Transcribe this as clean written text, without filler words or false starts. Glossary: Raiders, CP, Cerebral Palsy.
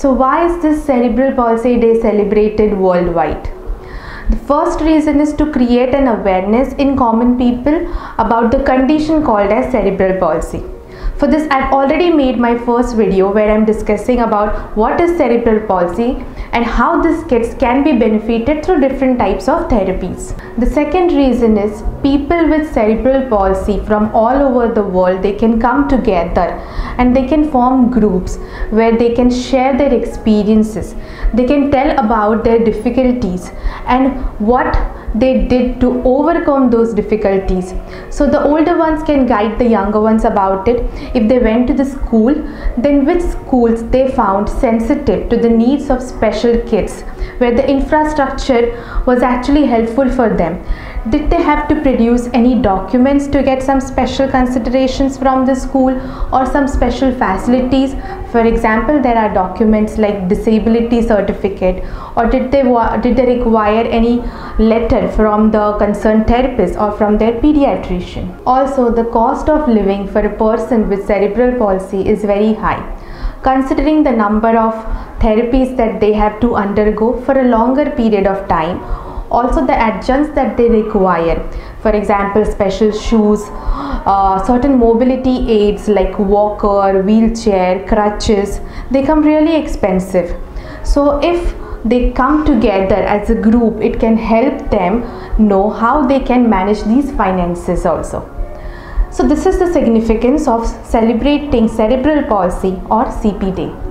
So why is this Cerebral Palsy Day celebrated worldwide? The first reason is to create an awareness in common people about the condition called as cerebral palsy. For this, I've already made my first video where I'm discussing about what is cerebral palsy and how these kids can be benefited through different types of therapies. The second reason is people with cerebral palsy from all over the world, they can come together and they can form groups where they can share their experiences. They can tell about their difficulties and what they did to overcome those difficulties. So the older ones can guide the younger ones about it. If they went to the school, then which schools they found sensitive to the needs of special kids, where the infrastructure was actually helpful for them. Did they have to produce any documents to get some special considerations from the school or some special facilities? For example, there are documents like disability certificate, or did they require any letter from the concerned therapist or from their pediatrician? Also, the cost of living for a person with cerebral palsy is very high, considering the number of therapies that they have to undergo for a longer period of time. Also, the adjuncts that they require, for example special shoes, certain mobility aids like walker, wheelchair, crutches, they come really expensive. So if they come together as a group, it can help them know how they can manage these finances also. So this is the significance of celebrating Cerebral Palsy or CP Day.